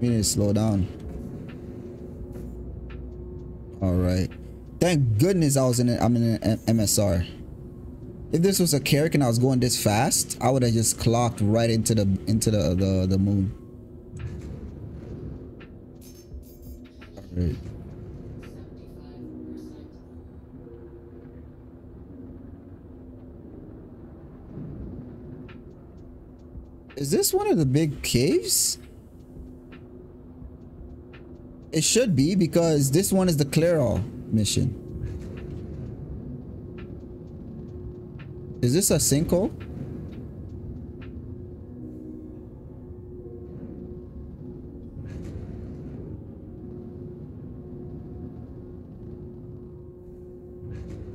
We need to slow down. All right. Thank goodness I'm in an MSR. If this was a Carrack and I was going this fast, I would have just clocked right into the moon. All right. Is this one of the big caves? It should be, because this one is the clear all mission. Is this a sinkhole?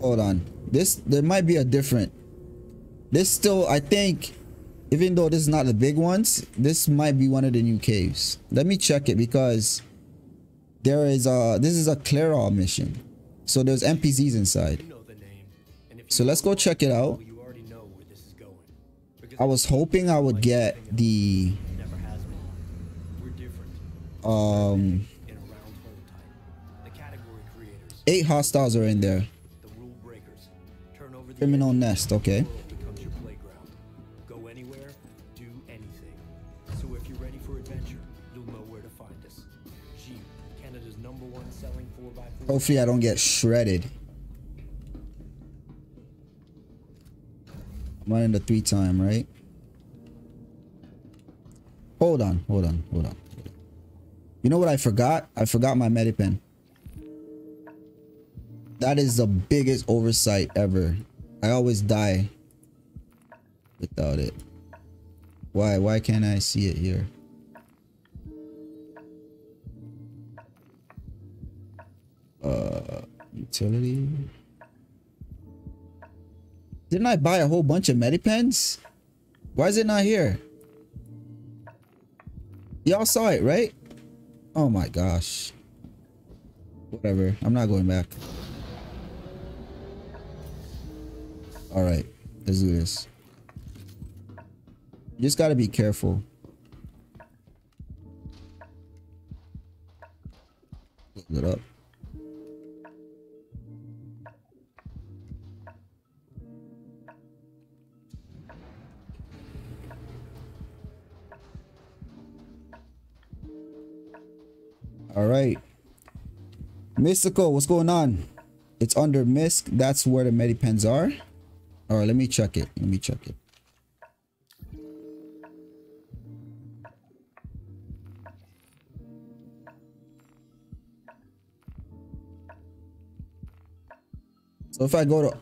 Hold on. There might be a different. This still, I think, even though this is not the big ones, this might be one of the new caves. Let me check it, because there is this is a clear all mission, so there's NPCs inside. So let's go check it out. I was hoping I would get the eight hostiles are in there. Criminal nest, okay. Hopefully I don't get shredded. I'm running the 3-time, right? Hold on. You know what I forgot? I forgot my MediPen. That is the biggest oversight ever. I always die without it. Why can't I see it here? Utility. Didn't I buy a whole bunch of MediPens? Why is it not here? Y'all saw it, right? Oh my gosh. Whatever. I'm not going back. All right. Let's do this. You just got to be careful. Look it up. All right, Mystical, what's going on? It's under Misk. That's where the MediPens are. All right, let me check it. So if I go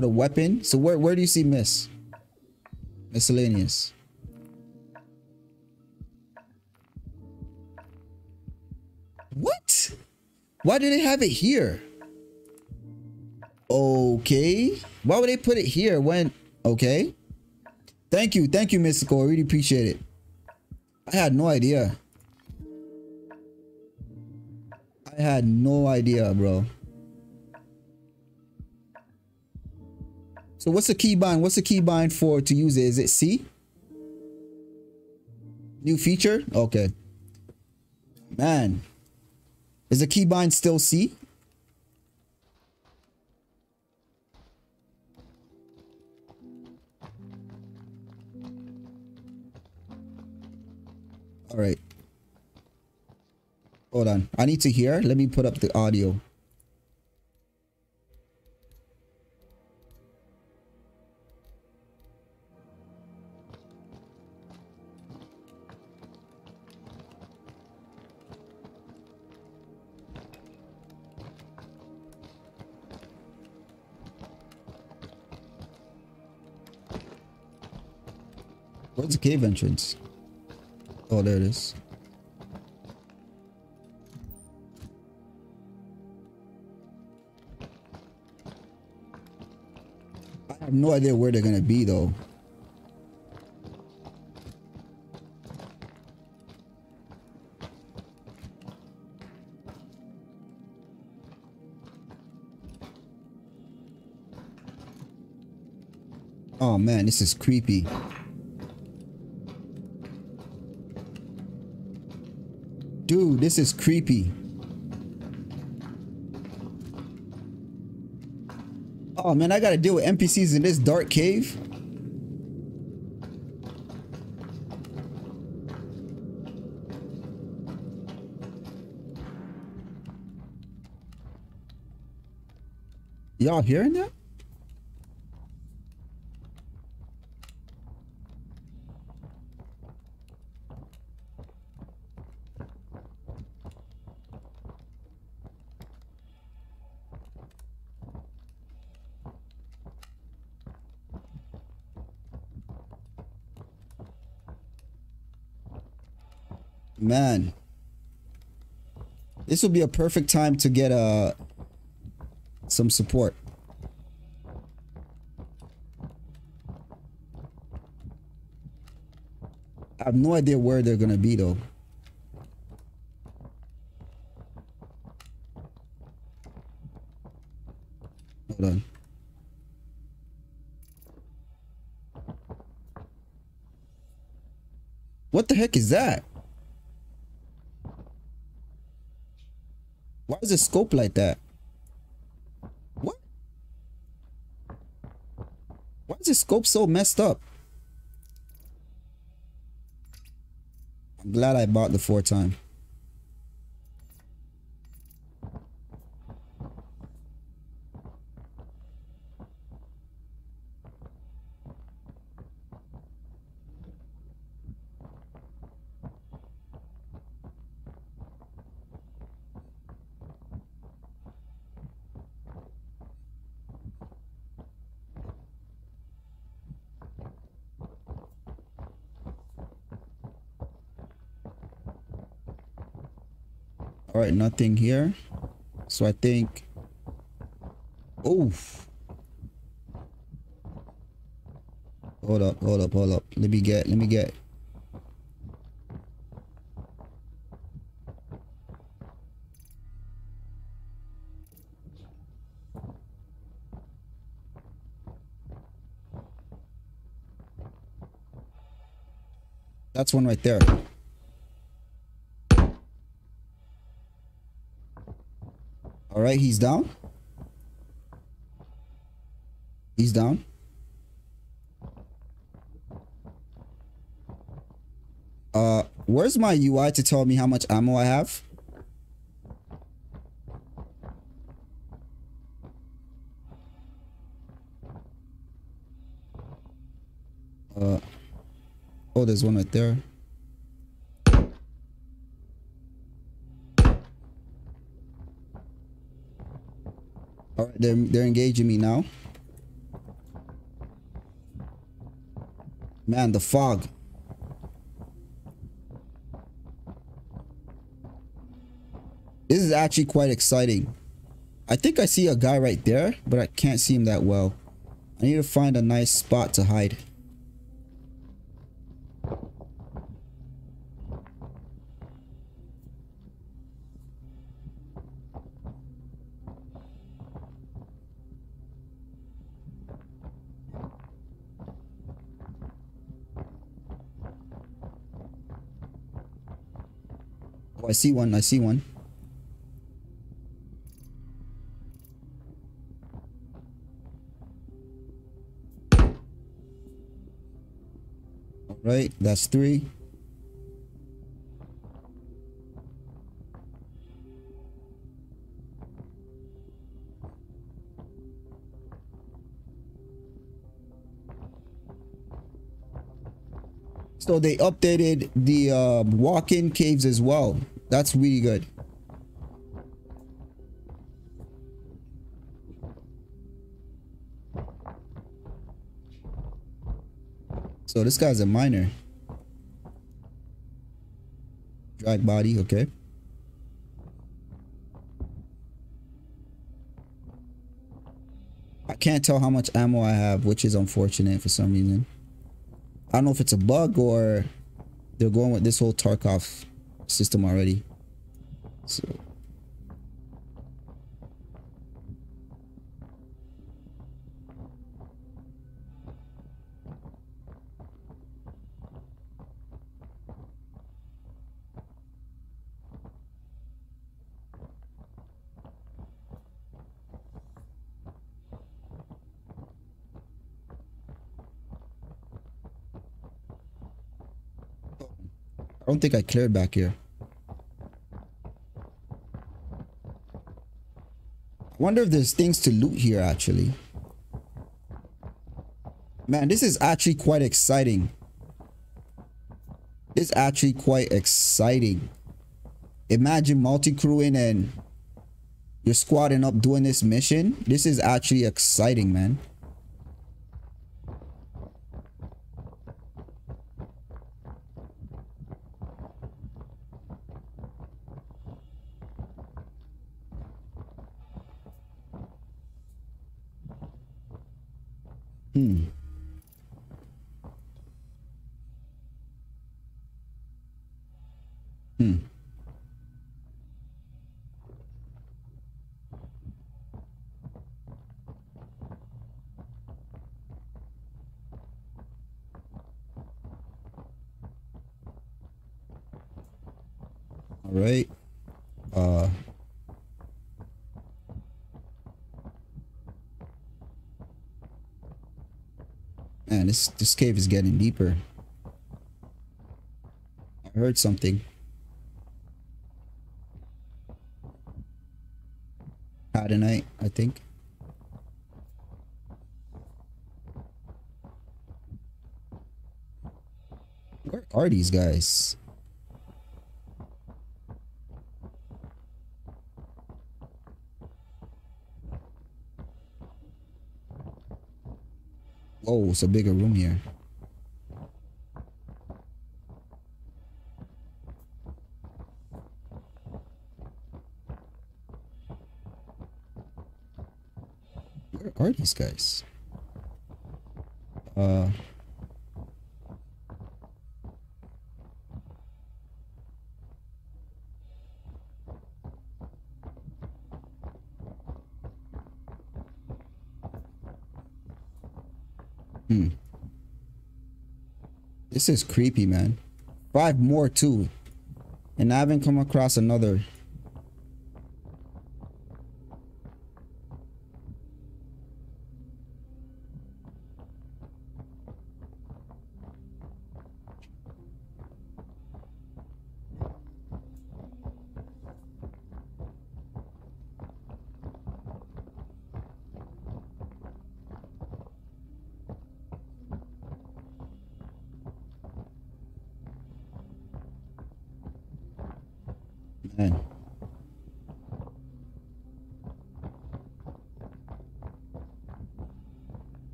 to weapon, so where do you see Misk? Miscellaneous. What? Why do they have it here? Okay. Why would they put it here when... Okay. Thank you, Mystical. I really appreciate it. I had no idea, bro. So what's the keybind? What's the keybind for to use it? Is it C? New feature? Okay. Man. Is the keybind still C? All right. Hold on. I need to hear. Let me put up the audio. Where's the cave entrance? Oh, there it is. I have no idea where they're gonna be though. Oh man, this is creepy. Dude, this is creepy. Oh man, I gotta deal with NPCs in this dark cave. Y'all hearing that? Man, this will be a perfect time to get some support. I have no idea where they're gonna be though. Hold on. What the heck is that? Why is the scope like that? What? Why is the scope so messed up? I'm glad I bought the 4x. All right, nothing here. So I think, oof. Hold up. Let me get. That's one right there. All right, he's down. He's down. Where's my UI to tell me how much ammo I have? Oh, there's one right there. All right, they're engaging me now. Man, the fog. This is actually quite exciting. I think I see a guy right there, but I can't see him that well. I need to find a nice spot to hide. I see one. All right, that's 3. So they updated the walk-in caves as well. That's really good. So this guy's a miner. Drag body, okay. I can't tell how much ammo I have, which is unfortunate for some reason. I don't know if it's a bug or they're going with this whole Tarkov system already. So I don't think I cleared back here. I wonder if there's things to loot here, actually. Man, this is actually quite exciting. It's actually quite exciting. Imagine multi-crewing and you're squadding up doing this mission. This is actually exciting, man. All right. Man, this cave is getting deeper. I heard something. Hadenite, I think. Where are these guys? Oh, it's a bigger room here. Where are these guys? This is creepy, man. 5 more too, and I haven't come across another.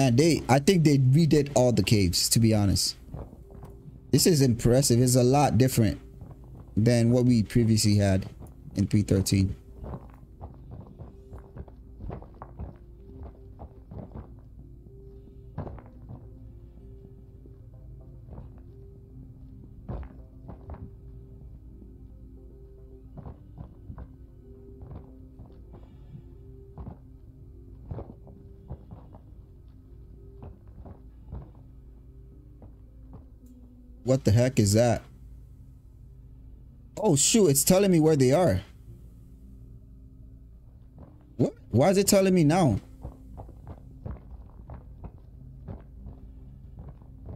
Man, I think they redid all the caves, to be honest. This is impressive. It's a lot different than what we previously had in P13. What the heck is that? Oh shoot, it's telling me where they are. What? Why is it telling me now?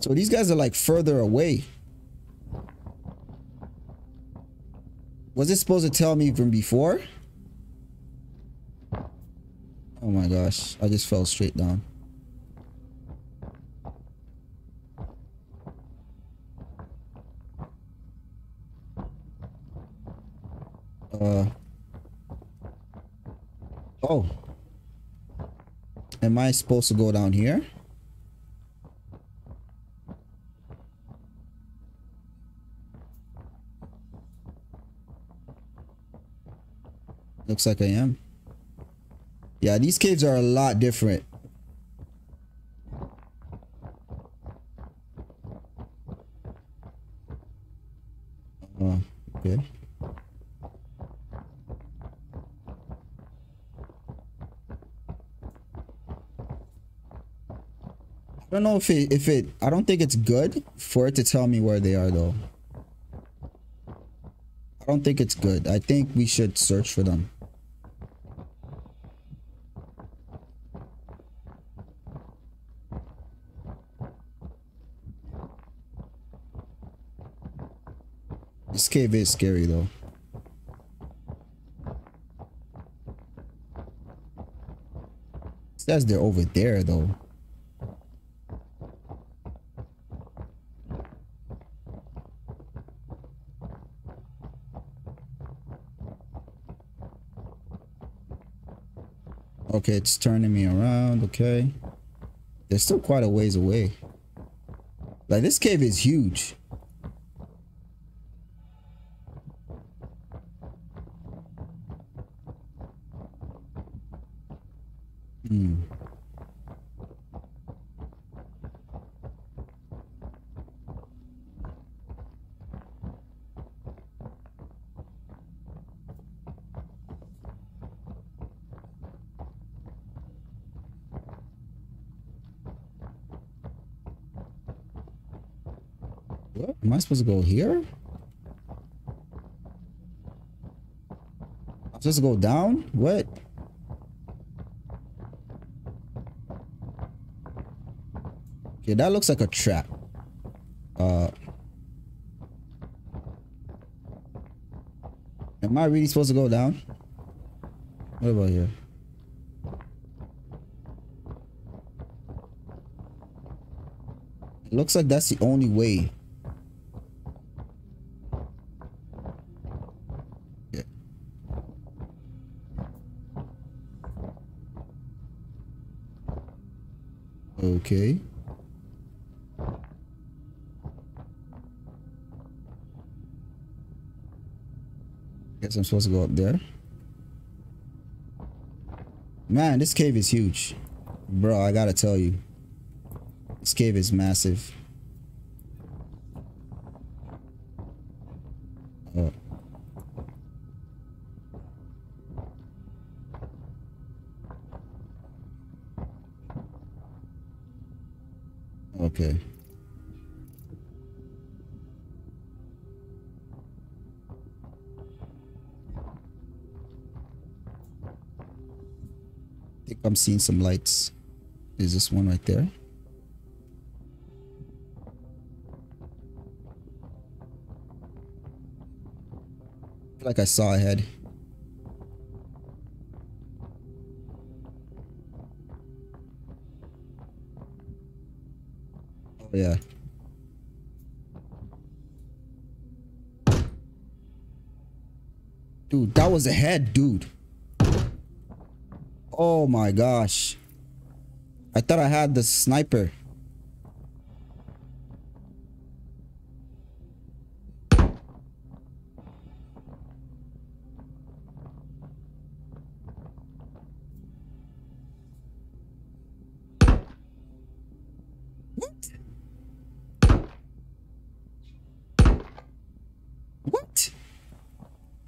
So these guys are like further away. Was it supposed to tell me from before? Oh my gosh, I just fell straight down. Oh, am I supposed to go down here? Looks like I am. Yeah, these caves are a lot different. Okay. I don't know if I don't think it's good for it to tell me where they are though. I don't think it's good. I think we should search for them. This cave is scary though. It says they're over there though. Okay, it's turning me around. Okay, they're still quite a ways away. Like, this cave is huge. What? Am I supposed to go here? I'm supposed to go down? What? Okay, that looks like a trap. Am I really supposed to go down? What about here? It looks like that's the only way. Okay. Guess I'm supposed to go up there. Man, this cave is huge. Bro, I gotta tell you. This cave is massive. Oh. Okay. I think I'm seeing some lights. Is this one right there? I feel like I saw a head. Yeah. Dude, that was a head, dude. Oh my gosh. I thought I had the sniper.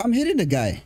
I'm hitting the guy.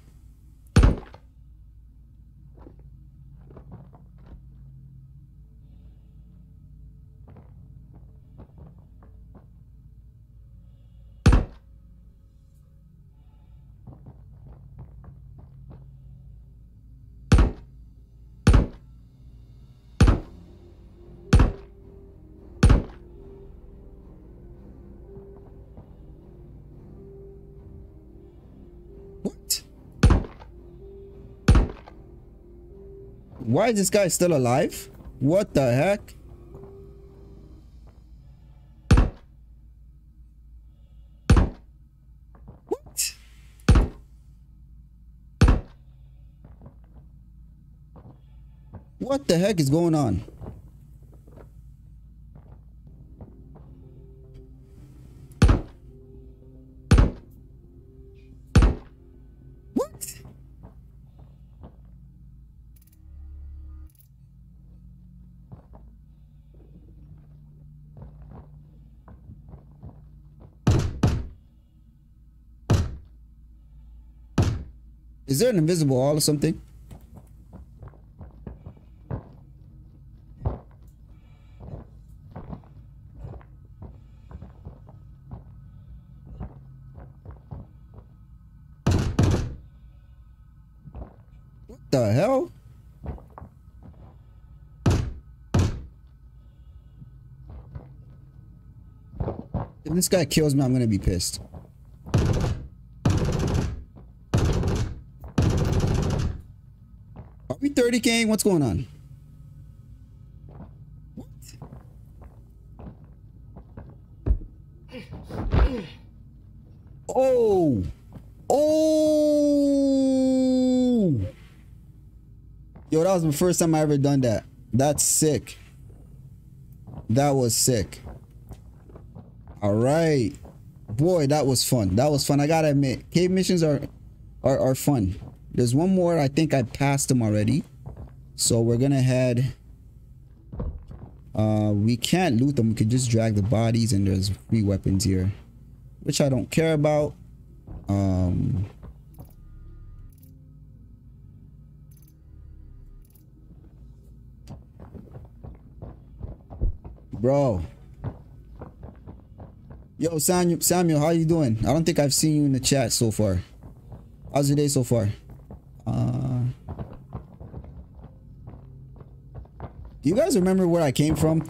Why is this guy still alive? What the heck? What? What the heck is going on? Is there an invisible wall or something? The hell? If this guy kills me, I'm gonna be pissed. Are we 30K? What's going on? What? Oh! Oh! Yo, that was the first time I ever done that. That's sick. That was sick. All right, boy, that was fun. That was fun. I gotta admit, cave missions are fun. There's one more. I think I passed them already, so we're gonna head. We can't loot them. We could just drag the bodies, and there's free weapons here, which I don't care about. Bro. Yo, Samuel, how you doing? I don't think I've seen you in the chat so far. How's your day so far? Do you guys remember where I came from?